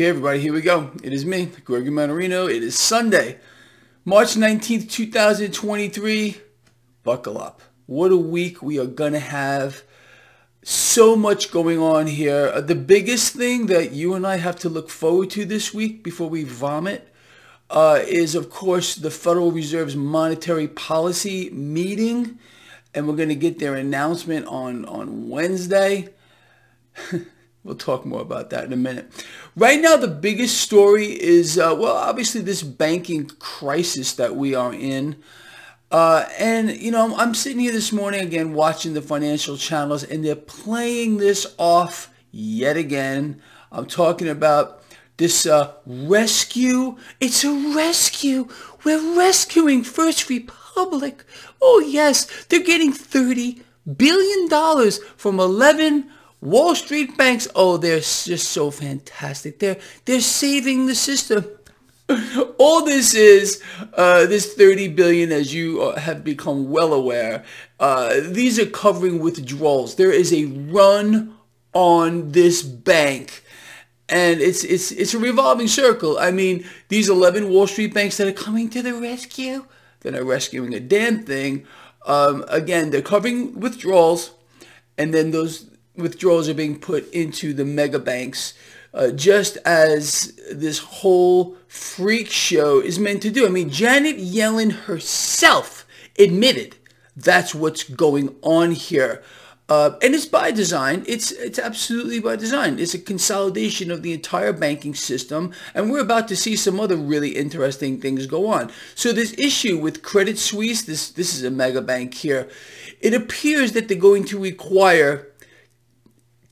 Okay, everybody, here we go. It is me, Gregory Mannarino. It is Sunday, March 19th, 2023. Buckle up. What a week we are going to have. So much going on here. The biggest thing that you and I have to look forward to this week before we vomit is, of course, the Federal Reserve's monetary policy meeting. And we're going to get their announcement on Wednesday. We'll talk more about that in a minute. Right now, the biggest story is, well, obviously this banking crisis that we are in. And, you know, I'm sitting here this morning again watching the financial channels, and they're playing this off yet again. I'm talking about this rescue. It's a rescue. We're rescuing First Republic. Oh, yes, they're getting $30 billion from 11 Wall Street banks. Oh, they're just so fantastic. They're saving the system. All this is, this $30 billion, as you have become well aware, these are covering withdrawals. There is a run on this bank. And it's a revolving circle. I mean, these 11 Wall Street banks that are coming to the rescue, they're not rescuing a damn thing. Again, they're covering withdrawals. And then those withdrawals are being put into the mega banks, just as this whole freak show is meant to do. I mean, Janet Yellen herself admitted that's what's going on here. And it's by design. It's absolutely by design. It's a consolidation of the entire banking system. And we're about to see some other really interesting things go on. So this issue with Credit Suisse, this is a mega bank here. It appears that they're going to require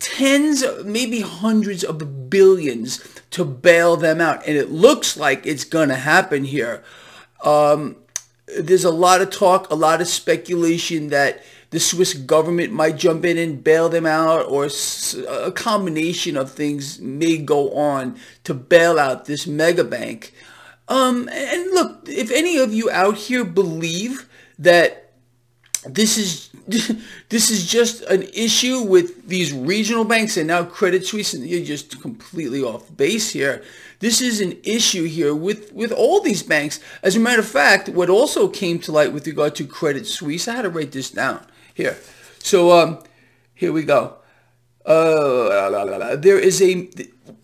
tens, maybe hundreds of billions to bail them out. And it looks like it's going to happen here. There's a lot of talk, a lot of speculation that the Swiss government might jump in and bail them out, or a combination of things may go on to bail out this mega bank. And look, if any of you out here believe that this is just an issue with these regional banks and now Credit Suisse, and you're just completely off base here. This is an issue here with all these banks. As a matter of fact, what also came to light with regard to Credit Suisse, I had to write this down here. So here we go. There is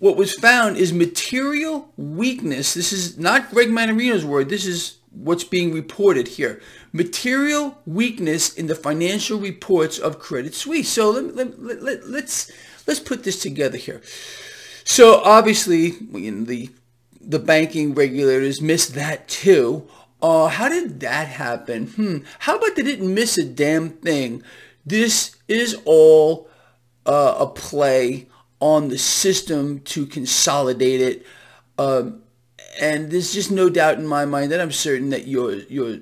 what was found is material weakness. This is not Greg Mannarino's word. This is what's being reported here. Material weakness in the financial reports of Credit Suisse. So let's put this together here. So obviously, the banking regulators missed that too. How did that happen? How about they didn't miss a damn thing? This is all a play on the system to consolidate it. And there's just no doubt in my mind, that I'm certain that your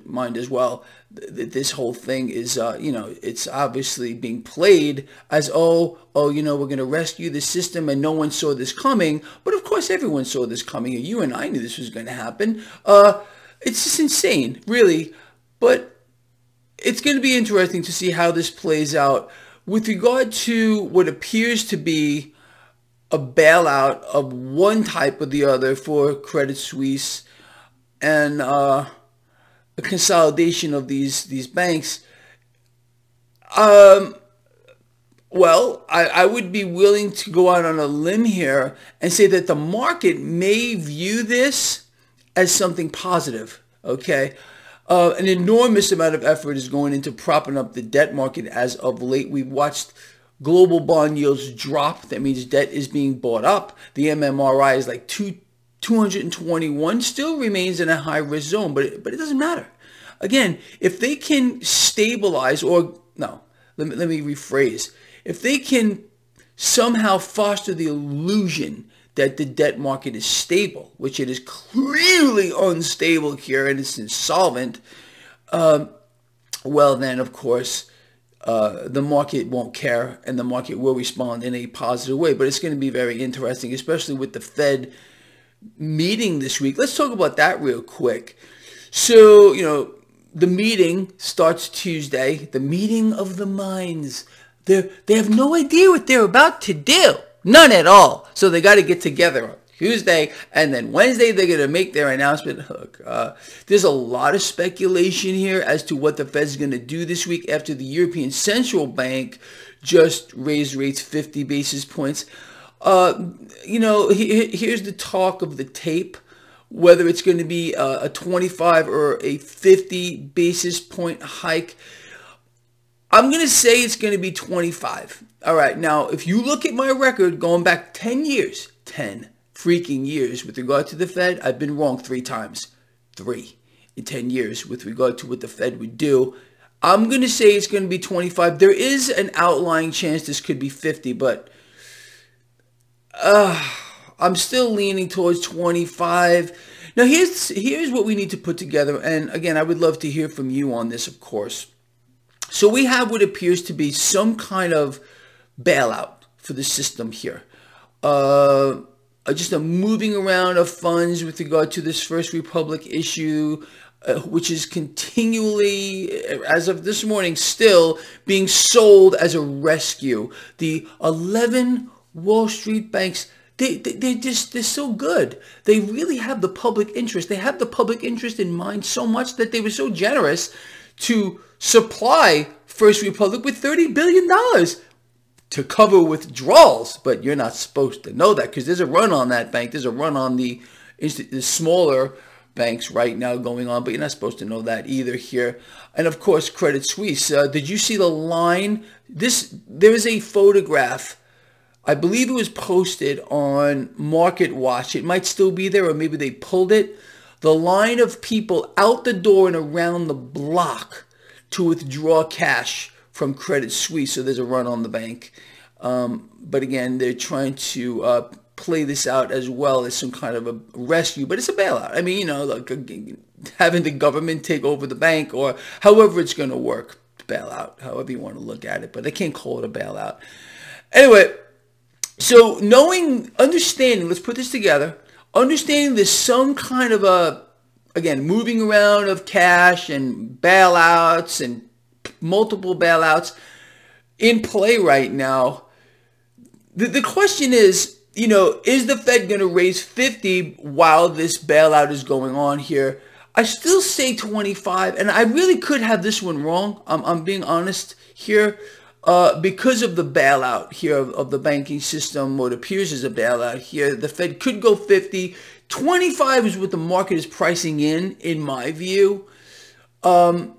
mind as well, that this whole thing is, you know, it's obviously being played as, oh, you know, we're going to rescue the system and no one saw this coming. But of course, everyone saw this coming. You and I knew this was going to happen. It's just insane, really. But it's going to be interesting to see how this plays out with regard to what appears to be a bailout of one type or the other for Credit Suisse, and a consolidation of these banks. Well, I would be willing to go out on a limb here and say that the market may view this as something positive. Okay. An enormous amount of effort is going into propping up the debt market as of late. We've watched global bond yields drop. That means debt is being bought up. The MMRI is like 221, still remains in a high risk zone, but it doesn't matter. Again, if they can stabilize, or no, let me rephrase. If they can somehow foster the illusion that the debt market is stable, which it is clearly unstable here and it's insolvent, well then, of course, the market won't care, and the market will respond in a positive way. But it's going to be very interesting, especially with the Fed meeting this week. Let's talk about that real quick. So, you know, the meeting starts Tuesday, the meeting of the minds. They have no idea what they're about to do. None at all. So they got to get together Tuesday, and then Wednesday they're going to make their announcement. Look, there's a lot of speculation here as to what the Fed's going to do this week after the European Central Bank just raised rates 50 basis points. You know, here's the talk of the tape, whether it's going to be a 25 or a 50 basis point hike. I'm going to say it's going to be 25. All right. Now, if you look at my record going back 10 years, 10 freaking years with regard to the Fed, I've been wrong 3 times. 3 in 10 years with regard to what the Fed would do. I'm going to say it's going to be 25. There is an outlying chance this could be 50, but I'm still leaning towards 25. Now, here's what we need to put together. And again, I would love to hear from you on this, of course. So we have what appears to be some kind of bailout for the system here. Just a moving around of funds with regard to this First Republic issue, which is continually, as of this morning, still being sold as a rescue. The 11 Wall Street banks, they're so good. They really have the public interest. They have the public interest in mind so much that they were so generous to supply First Republic with $30 billion to cover withdrawals. But you're not supposed to know that because there's a run on that bank. There's a run on the smaller banks right now going on, but you're not supposed to know that either here. And of course, Credit Suisse. Did you see the line? There is a photograph. I believe it was posted on MarketWatch. It might still be there, or maybe they pulled it. The line of people out the door and around the block to withdraw cash from Credit Suisse. So there's a run on the bank. But again, they're trying to play this out as well as some kind of a rescue. But it's a bailout. I mean, you know, like having the government take over the bank or however it's going to work. Bailout, however you want to look at it. But they can't call it a bailout. Anyway, so understanding, let's put this together. Understanding there's some kind of a, again, moving around of cash and bailouts and multiple bailouts in play right now. The question is, you know, is the Fed going to raise 50 while this bailout is going on here? I still say 25, and I really could have this one wrong. I'm being honest here. Because of the bailout here of the banking system, what appears as a bailout here, the Fed could go 50. 25 is what the market is pricing in my view. The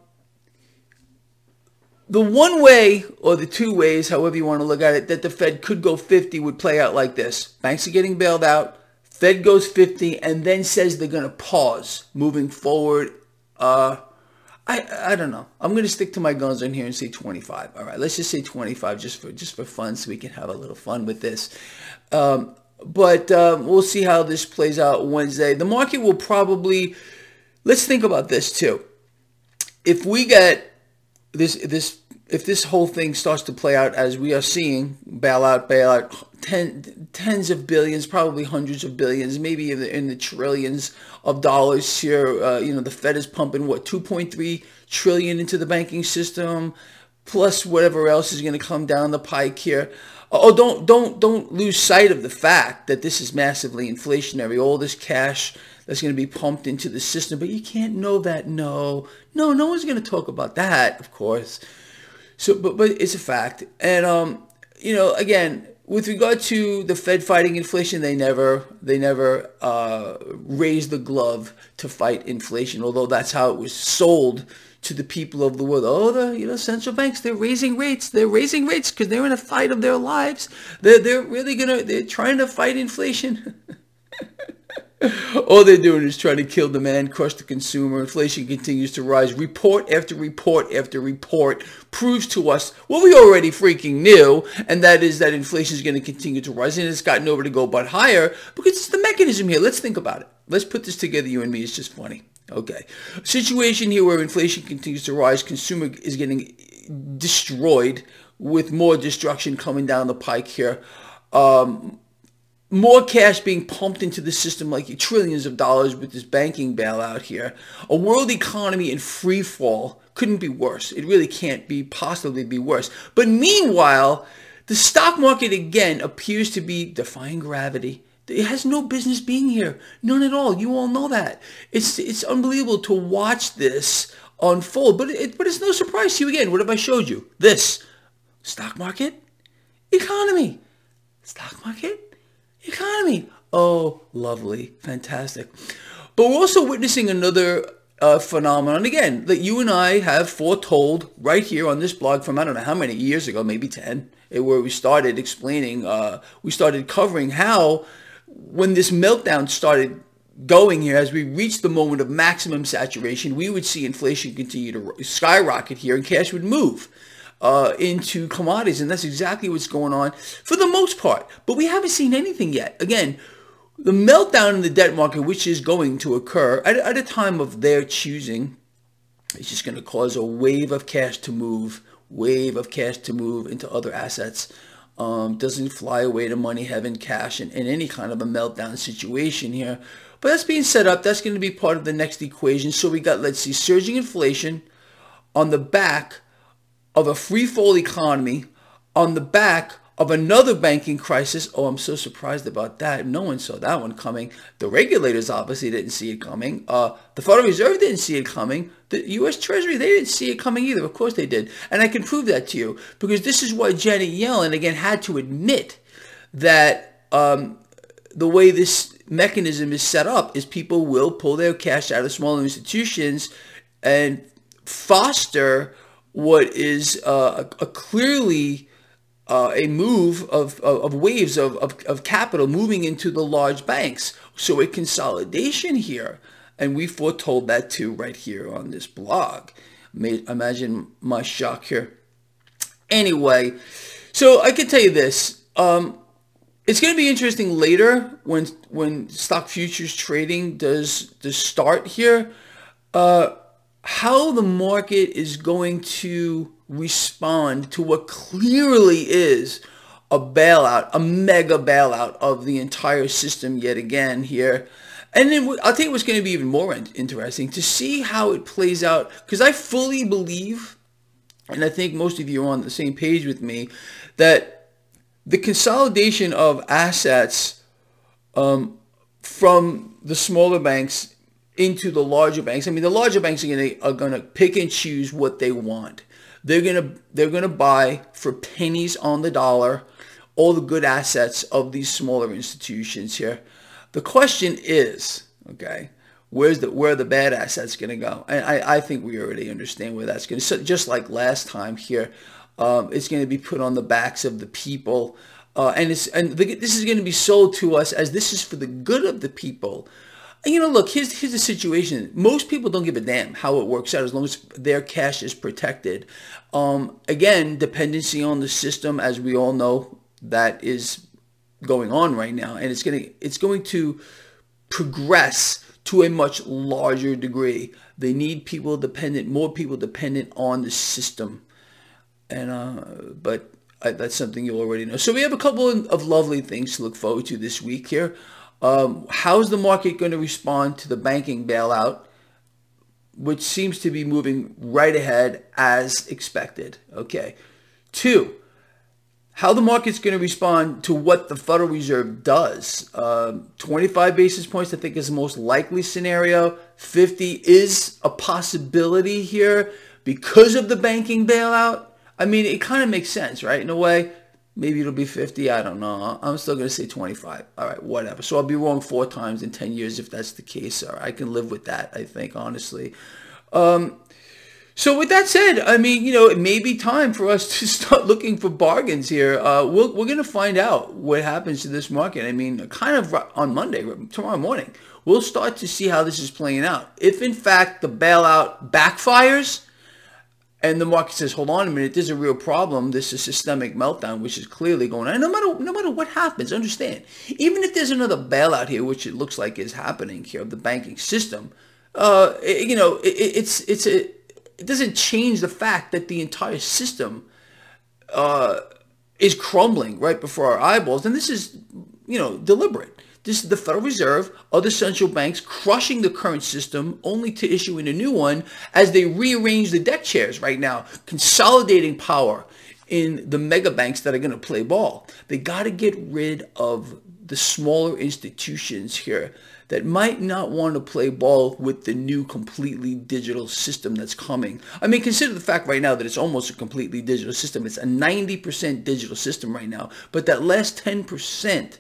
one way, or the two ways, however you want to look at it, that the Fed could go 50 would play out like this. Banks are getting bailed out. Fed goes 50 and then says they're going to pause moving forward. I don't know. I'm going to stick to my guns on here and say 25. All right, let's just say 25 just for fun so we can have a little fun with this. We'll see how this plays out Wednesday. The market will probably, let's think about this too. If we get if this whole thing starts to play out as we are seeing, bailout, tens of billions, probably hundreds of billions, maybe in the trillions of dollars here. You know, the Fed is pumping, what, $2.3 trillion into the banking system, plus whatever else is going to come down the pike here. Oh, don't lose sight of the fact that this is massively inflationary, all this cash that's going to be pumped into the system. But you can't know that. No one's going to talk about that, of course. So, but it's a fact. And, you know, again, with regard to the Fed fighting inflation, they never raised the glove to fight inflation, although that's how it was sold to the people of the world. Oh, the central banks, they're raising rates. They're raising rates because they're in a fight of their lives. They're trying to fight inflation. All they're doing is trying to kill demand, crush the consumer. Inflation continues to rise. Report after report after report proves to us what we already freaking knew, and that is that inflation is going to continue to rise, and it's got nowhere to go but higher because it's the mechanism here. Let's think about it. Let's put this together, you and me. It's just funny. Okay. Situation here where inflation continues to rise. Consumer is getting destroyed with more destruction coming down the pike here. More cash being pumped into the system, like trillions of dollars with this banking bailout here. A world economy in free fall couldn't be worse. It really can't be possibly be worse. But meanwhile, the stock market again appears to be defying gravity It has no business being here. None at all. You all know that. It's unbelievable to watch this unfold. But it's no surprise to you. Again, what have I showed you? This. Stock market, economy. Stock market, economy. Oh, lovely. Fantastic. But we're also witnessing another phenomenon, again, that you and I have foretold right here on this blog from I don't know how many years ago, maybe 10, where we started explaining, we started covering how when this meltdown started going here, as we reached the moment of maximum saturation, we would see inflation continue to skyrocket here and cash would move into commodities. And that's exactly what's going on for the most part. But we haven't seen anything yet. Again, the meltdown in the debt market, which is going to occur at a time of their choosing, is just going to cause a wave of cash to move into other assets. Doesn't fly away to money, heaven, cash, in any kind of a meltdown situation here. But that's being set up. That's going to be part of the next equation. So we got, let's see, surging inflation on the back of a free-fall economy, on the back of another banking crisis. Oh, I'm so surprised about that. No one saw that one coming. The regulators obviously didn't see it coming. The Federal Reserve didn't see it coming. The U.S. Treasury, they didn't see it coming either. Of course they did. And I can prove that to you, because this is why Janet Yellen, again, had to admit that the way this mechanism is set up is people will pull their cash out of smaller institutions and foster what is a clearly... a move of waves of capital moving into the large banks. So a consolidation here. And we foretold that too right here on this blog. Imagine my shock here. Anyway, so I can tell you this. It's going to be interesting later when stock futures trading does start here. How the market is going to respond to what clearly is a bailout, a mega bailout of the entire system yet again here. And then I'll tell you what's going to be even more interesting to see how it plays out, because I fully believe, and I think most of you are on the same page with me, that the consolidation of assets from the smaller banks into the larger banks, I mean, the larger banks are going to pick and choose what they want. They're gonna buy for pennies on the dollar all the good assets of these smaller institutions here. The question is, okay, where are the bad assets gonna go? And I think we already understand where that's gonna. So just like last time here, it's gonna be put on the backs of the people, and this is gonna be sold to us as this is for the good of the people. You know, look, here's the situation. Most people don't give a damn how it works out as long as their cash is protected. Again, dependency on the system, as we all know, that is going on right now. And it's going to progress to a much larger degree. They need people dependent, more people dependent on the system. And but that's something you already know. So we have a couple of lovely things to look forward to this week here. How's the market going to respond to the banking bailout, which seems to be moving right ahead as expected? Okay. 2, how the market's going to respond to what the Federal Reserve does. 25 basis points, I think, is the most likely scenario. 50 is a possibility here because of the banking bailout. I mean, it kind of makes sense, right? In a way. Maybe it'll be 50. I don't know. I'm still going to say 25. All right, whatever. So I'll be wrong 4 times in 10 years if that's the case. All right, I can live with that, I think, honestly. So with that said, I mean, you know, it may be time for us to start looking for bargains here. We're going to find out what happens to this market. I mean, kind of on Monday, tomorrow morning, we'll start to see how this is playing out. If, in fact, the bailout backfires, and the market says, hold on a minute, there's a real problem. This is a systemic meltdown, which is clearly going on. And no matter what happens, understand, even if there's another bailout here, which it looks like is happening here of the banking system, you know, it doesn't change the fact that the entire system is crumbling right before our eyeballs. And this is, you know, deliberate. This is the Federal Reserve, other central banks crushing the current system only to issue in a new one as they rearrange the deck chairs right now, consolidating power in the mega banks that are going to play ball. They got to get rid of the the smaller institutions here that might not want to play ball with the new completely digital system that's coming. I mean, consider the fact right now that it's almost a completely digital system. It's a 90% digital system right now, but that last 10%,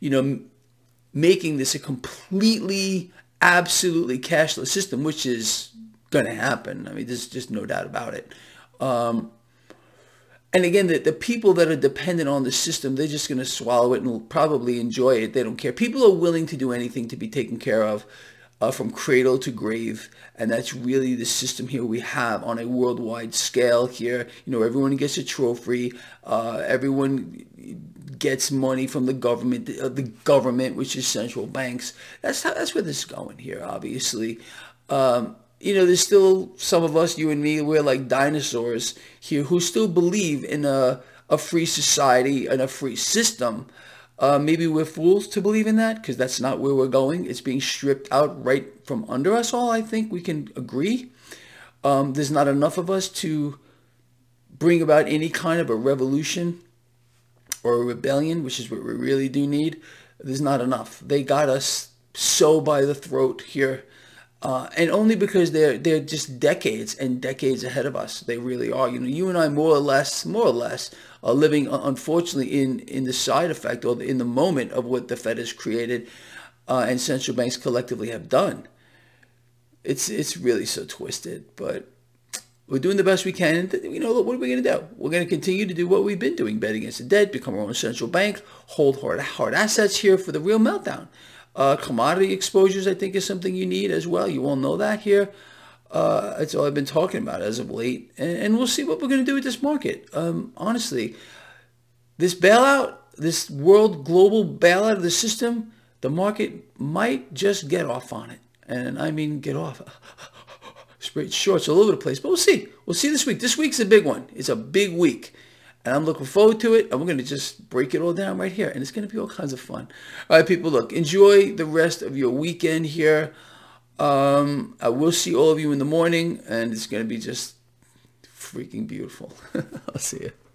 you know, making this a completely, absolutely cashless system, which is going to happen. I mean, there's just no doubt about it. And again, the people that are dependent on the system, they're just going to swallow it and probably enjoy it. They don't care. People are willing to do anything to be taken care of from cradle to grave. And that's really the system here we have on a worldwide scale here. You know, everyone gets a trophy. Everyone gets money from the government, which is central banks. That's where this is going here, obviously. You know, there's still some of us, you and me, we're like dinosaurs here who still believe in a free society and a free system. Maybe we're fools to believe in that because that's not where we're going. It's being stripped out right from under us all, I think we can agree. There's not enough of us to bring about any kind of a revolution or a rebellion, which is what we really do need. There's not enough. They got us so by the throat here. And only because they're just decades and decades ahead of us. They really are. You know, you and I more or less are living, unfortunately, in the side effect or in the moment of what the Fed has created and central banks collectively have done. It's really so twisted, but we're doing the best we can. You know, what are we going to do? We're going to continue to do what we've been doing: bet against the debt, become our own central bank, hold hard assets here for the real meltdown. Commodity exposures, I think, is something you need as well. You all know that here. That's all I've been talking about as of late. And we'll see what we're going to do with this market. Honestly, this bailout, this world global bailout of the system, the market might just get off on it. And I mean, get off. Straight shorts all over the place. But we'll see. We'll see this week. This week's a big one. It's a big week. And I'm looking forward to it. And we're going to just break it all down right here. And it's going to be all kinds of fun. All right, people, look, enjoy the rest of your weekend here. I will see all of you in the morning. And it's going to be just freaking beautiful. I'll see you.